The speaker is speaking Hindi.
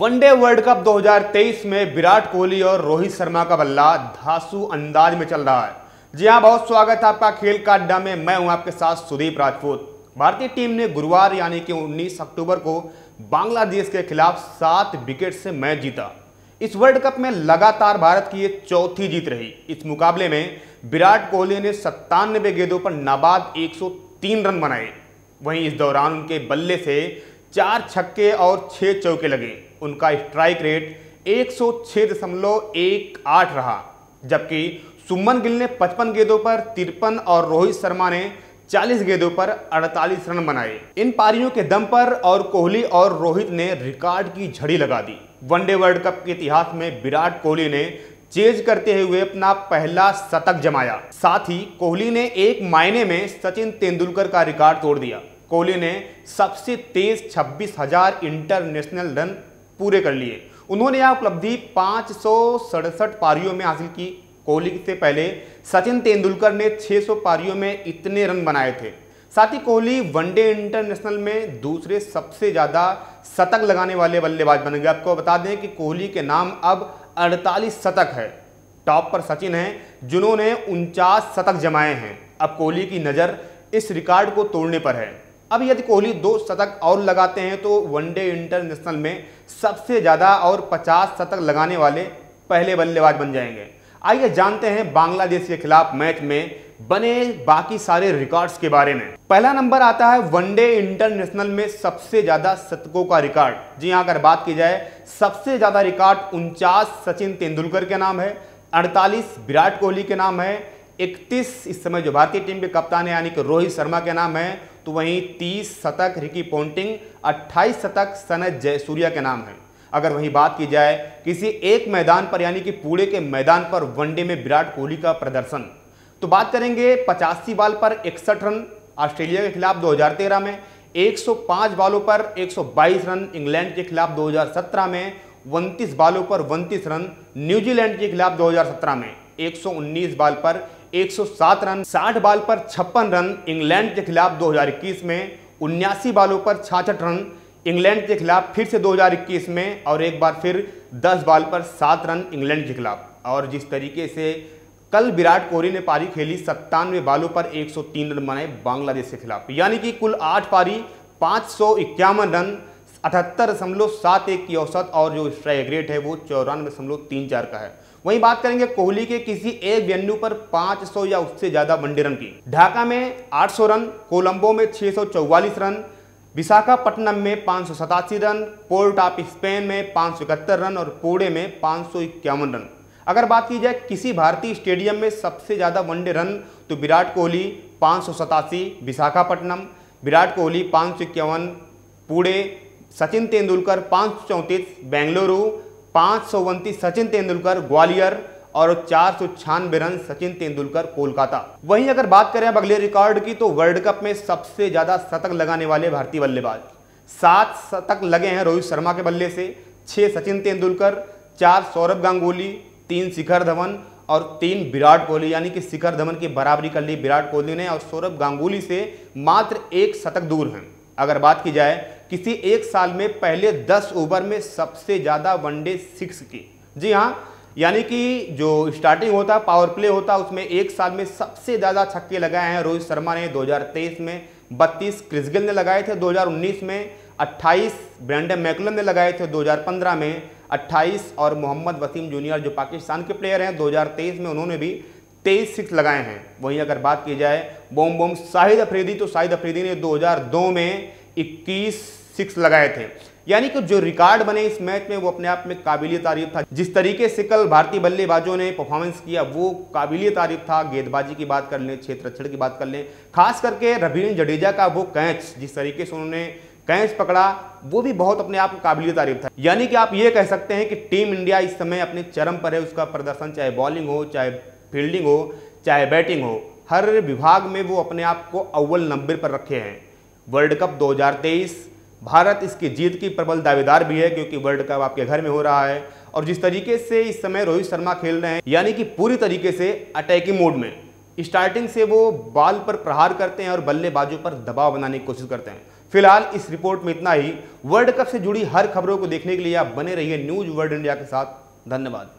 वनडे वर्ल्ड कप 2023 में विराट कोहली और रोहित शर्मा का बल्ला धांसू अंदाज में चल रहा है। जी हां, बहुत स्वागत है आपका खेल का अड्डा में। मैं हूं आपके साथ सुदीप राजपूत। भारतीय टीम ने गुरुवार यानी कि 19 अक्टूबर को बांग्लादेश के खिलाफ 7 विकेट से मैच जीता। इस वर्ल्ड कप में लगातार भारत की ये चौथी जीत रही। इस मुकाबले में विराट कोहली ने 97 गेंदों पर नाबाद 103 रन बनाए। वहीं इस दौरान उनके बल्ले से 4 छक्के और 6 चौके लगे। उनका स्ट्राइक रेट 106.18 रहा, जबकि सुमन गिल ने 55 गेंदों पर 53 और रोहित शर्मा ने 40 गेंदों पर 48 रन बनाए। इन पारियों के दम पर और कोहली और रोहित ने रिकॉर्ड की झड़ी लगा दी। वनडे वर्ल्ड कप के इतिहास में विराट कोहली ने चेज करते हुए अपना पहला शतक जमाया। साथ ही कोहली ने एक मायने में सचिन तेंदुलकर का रिकॉर्ड तोड़ दिया। कोहली ने सबसे तेज 26,000 इंटरनेशनल रन पूरे कर लिए। उन्होंने यह उपलब्धि 567 पारियों में हासिल की। कोहली से पहले सचिन तेंदुलकर ने 600 पारियों में इतने रन बनाए थे। साथ ही कोहली वनडे इंटरनेशनल में दूसरे सबसे ज़्यादा शतक लगाने वाले बल्लेबाज बन गए। आपको बता दें कि कोहली के नाम अब 48 शतक है। टॉप पर सचिन हैं जिन्होंने 49 शतक जमाए हैं। अब कोहली की नज़र इस रिकॉर्ड को तोड़ने पर है। अब यदि कोहली 2 शतक और लगाते हैं तो वनडे इंटरनेशनल में सबसे ज़्यादा और 50 शतक लगाने वाले पहले बल्लेबाज बन जाएंगे। आइए जानते हैं बांग्लादेश के खिलाफ मैच में बने बाकी सारे रिकॉर्ड्स के बारे में। पहला नंबर आता है वनडे इंटरनेशनल में सबसे ज़्यादा शतकों का रिकॉर्ड। जी हाँ, अगर बात की जाए सबसे ज़्यादा रिकॉर्ड 49 सचिन तेंदुलकर के नाम है, 48 विराट कोहली के नाम है, 31 इस समय जो भारतीय टीम के कप्तान है यानी कि रोहित शर्मा के नाम है, तो वहीं 30 शतक रिकी पोंटिंग, 28 शतक सनत जयसूर्या के नाम है। अगर वहीं बात की जाए किसी एक मैदान पर यानी कि पूरे के मैदान पर वनडे में विराट कोहली का प्रदर्शन, तो बात करेंगे 85 बॉल पर 61 रन ऑस्ट्रेलिया के खिलाफ 2013 में, 105 बॉलों पर 122 रन इंग्लैंड के खिलाफ 2017 में, 29 बॉलों पर 29 रन न्यूजीलैंड के खिलाफ 2017 में, 119 बॉल पर 107 रन, 60 बॉल पर 56 रन इंग्लैंड के खिलाफ 2021 में, 79 बॉलों पर 66 रन इंग्लैंड के खिलाफ फिर से 2021 में, और एक बार फिर 10 बॉल पर 7 रन इंग्लैंड के खिलाफ। और जिस तरीके से कल विराट कोहली ने पारी खेली 97 बॉलों पर 103 रन बनाए बांग्लादेश के खिलाफ, यानी कि कुल 8 पारी 551 रन, 78.71 की औसत, और जो स्ट्राइक रेट है वो 94.34 का है। वहीं बात करेंगे कोहली के किसी एक वेन्यू पर 500 या उससे ज़्यादा वनडे रन की। ढाका में 800 रन, कोलंबो में 644 रन, विशाखापट्टनम में 587 रन, पोर्ट ऑफ स्पेन में 571 रन और पुणे में 551 रन। अगर बात की जाए किसी भारतीय स्टेडियम में सबसे ज़्यादा वनडे रन, तो विराट कोहली 587 विशाखापट्टनम, विराट कोहली 551 पुणे, सचिन तेंदुलकर 534 बेंगलुरु, 529 सचिन तेंदुलकर ग्वालियर और 496 रन सचिन तेंदुलकर कोलकाता। वहीं अगर बात करें अब अगले रिकॉर्ड की, तो वर्ल्ड कप में सबसे ज़्यादा शतक लगाने वाले भारतीय बल्लेबाज 7 शतक लगे हैं रोहित शर्मा के बल्ले से, 6 सचिन तेंदुलकर, 4 सौरभ गांगुली, 3 शिखर धवन और 3 विराट कोहली, यानी कि शिखर धवन की बराबरी कर ली विराट कोहली ने और सौरभ गांगुली से मात्र 1 शतक दूर हैं। अगर बात की जाए किसी एक साल में पहले 10 ओवर में सबसे ज़्यादा वनडे 6 की। जी हाँ, यानी कि जो स्टार्टिंग होता है पावर प्ले होता है उसमें एक साल में सबसे ज़्यादा छक्के लगाए हैं रोहित शर्मा ने 2023 में 32, क्रिस गेल ने लगाए थे 2019 में 28, ब्रेंडन मैकलम ने लगाए थे 2015 में 28 और मोहम्मद वसीम जूनियर जो पाकिस्तान के प्लेयर हैं 2023 में उन्होंने भी 23 सिक्स लगाए हैं। वहीं अगर बात की जाए बोम शाहिद अफरीदी, तो शाहिद अफरीदी ने 2002 में 21 सिक्स लगाए थे, यानी कि जो रिकॉर्ड बने इस मैच में वो अपने आप में काबिलियत तारीफ था। जिस तरीके से कल भारतीय बल्लेबाजों ने परफॉर्मेंस किया वो काबिलियत तारीफ था। गेंदबाजी की बात कर लें, क्षेत्ररक्षण की बात कर लें, खास करके रविंद्र जडेजा का वो कैच, जिस तरीके से उन्होंने कैच पकड़ा वो भी बहुत अपने आप में काबिलियत तारीफ था। यानी कि आप ये कह सकते हैं कि टीम इंडिया इस समय अपने चरम पर है। उसका प्रदर्शन चाहे बॉलिंग हो, चाहे फील्डिंग हो, चाहे बैटिंग हो, हर विभाग में वो अपने आप को अव्वल नंबर पर रखे हैं। वर्ल्ड कप 2023 भारत इसकी जीत की प्रबल दावेदार भी है, क्योंकि वर्ल्ड कप आपके घर में हो रहा है। और जिस तरीके से इस समय रोहित शर्मा खेल रहे हैं, यानी कि पूरी तरीके से अटैकिंग मोड में, स्टार्टिंग से वो बॉल पर प्रहार करते हैं और बल्लेबाजों पर दबाव बनाने की कोशिश करते हैं। फिलहाल इस रिपोर्ट में इतना ही। वर्ल्ड कप से जुड़ी हर खबरों को देखने के लिए आप बने रहिए न्यूज़ वर्ल्ड इंडिया के साथ। धन्यवाद।